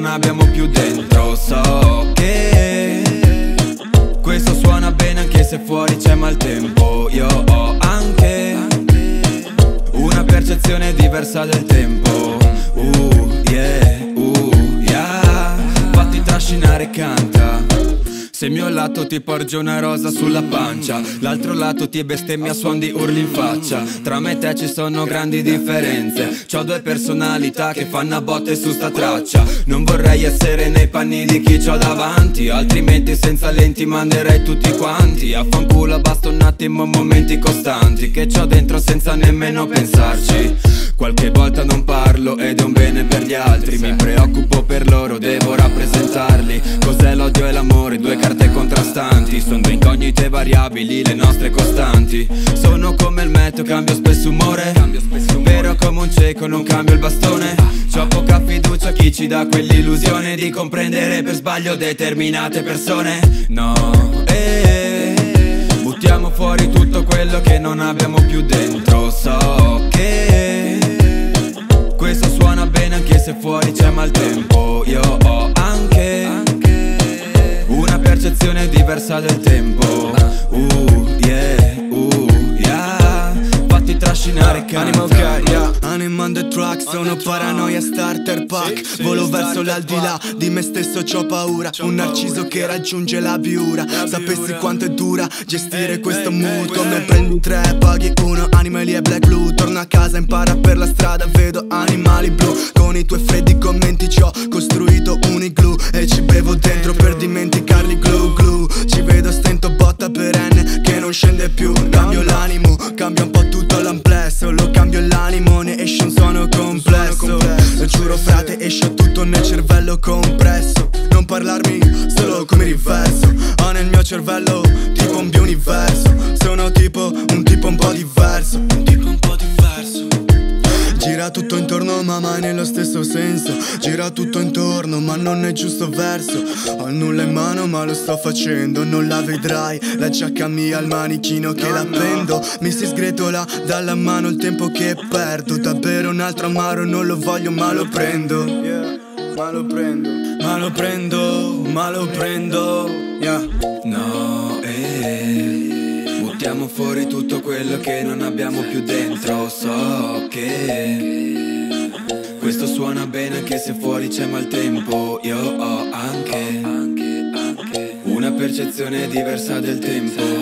non abbiamo più dentro. So che questo suona bene anche se fuori c'è maltempo. Io ho anche una percezione diversa del tempo. Yeah. Fatti trascinare e canta. Se il mio lato ti porge una rosa sulla pancia, l'altro lato ti bestemmia a suon di urli in faccia. Tra me e te ci sono grandi differenze, c'ho due personalità che fanno a botte su sta traccia. Non vorrei essere nei panni di chi c'ho davanti, altrimenti senza lenti manderei tutti quanti a fanculo a bastonate in momenti costanti che c'ho dentro senza nemmeno pensarci. Qualche volta non parlo ed è un bene per gli altri, mi preoccupo per loro, devo rappresentarli. Cos'è l'odio e l'amore, due carte contrastanti, sono due incognite variabili, le nostre costanti. Sono come il meteo, cambio spesso umore, però come un cieco non cambio il bastone. C'ho poca fiducia a chi ci dà quell'illusione di comprendere per sbaglio determinate persone. No, buttiamo fuori tutto quello che non abbiamo più dentro. So che questo suona bene anche se fuori c'è maltempo. Io ho anche una percezione diversa del tempo. Fatti trascinare, canta. I'm on the track, sono paranoia starter pack. Volo verso l'aldilà, di me stesso c'ho paura. Un narciso che raggiunge la biura. Sapessi quanto è dura gestire questo mood. Come prendi 3, paghi 1, animali e black blue. Torno a casa, impara per la strada, vedo animali blu. Con i tuoi freddi commenti ci ho costruito un igloo e ci bevo dentro per dimenticarli glue glue. Ci vedo stento botta perenne che non scende più. Cambio l'animo, cambio un po' tutto l'amplesso. Lo cambio l'animo, ne esce un suono complesso. Lo giuro frate, esce tutto nel cervello compresso. Non parlarmi, solo come riverso. Ho nel mio cervello tipo un biuniverso. Sono tipo un tipo un po' diverso. Un tipo un po' diverso. Gira tutto intorno ma mai nello stesso senso. Gira tutto intorno ma non è giusto verso. Ho nulla in mano ma lo sto facendo. Non la vedrai, la giacca mia al manichino che la prendo. Mi si sgretola dalla mano il tempo che perdo. Davvero un altro amaro non lo voglio ma lo prendo. Ma lo prendo, ma lo prendo, ma lo prendo. No, buttiamo fuori tutto quello che non abbiamo più dentro. So che questo suona bene anche se fuori c'è maltempo. Io ho anche una percezione diversa del tempo.